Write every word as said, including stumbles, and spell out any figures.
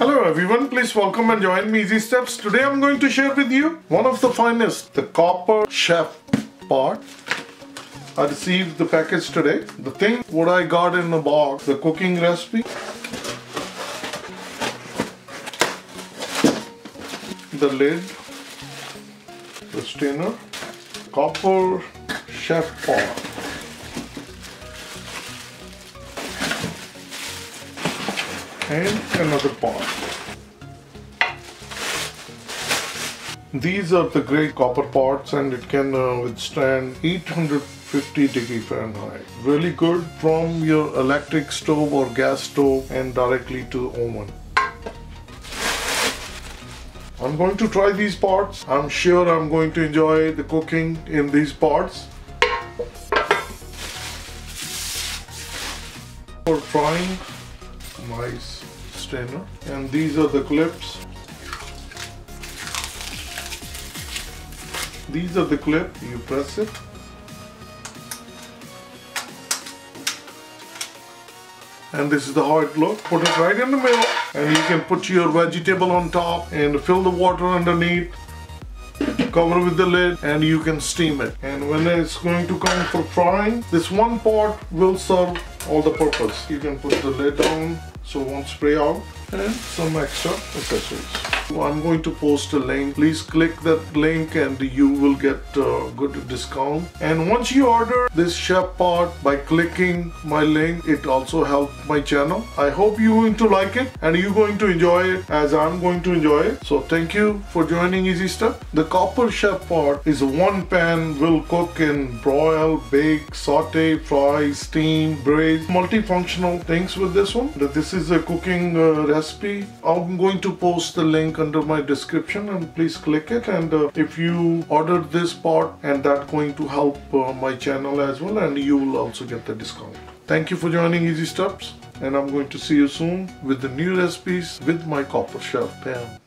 Hello everyone, please welcome and join me Easy Steps. Today I'm going to share with you one of the finest, the Copper Chef pot. I received the package today. The thing what I got in the box, the cooking recipe, the lid, the strainer, Copper Chef pot. And another pot. These are the great copper pots and it can uh, withstand eight hundred fifty degree Fahrenheit. Really good from your electric stove or gas stove and directly to oven. I'm going to try these pots. I'm sure I'm going to enjoy the cooking in these pots. For frying, my strainer, and these are the clips. These are the clip, you press it and this is the hard look. Put it right in the middle and you can put your vegetable on top and fill the water underneath, cover with the lid, and you can steam it. And when it's going to come for frying, this one pot will serve all the purpose. You can put the lid down so it won't spray out, and some extra accessories. I'm going to post a link. Please click that link and you will get a good discount. And once you order this chef pot by clicking my link, it also helps my channel. I hope you're going to like it and you're going to enjoy it as I'm going to enjoy it. So thank you for joining Easy Step. The Copper Chef pot is one pan, will cook and broil, bake, saute, fry, steam, braise, multifunctional things with this one. This is a cooking uh, recipe. I'm going to post the link under my description and please click it, and uh, if you order this pot, and that's going to help uh, my channel as well, and you will also get the discount. Thank you for joining Easy Steps, and I'm going to see you soon with the new recipes with my Copper Chef pan.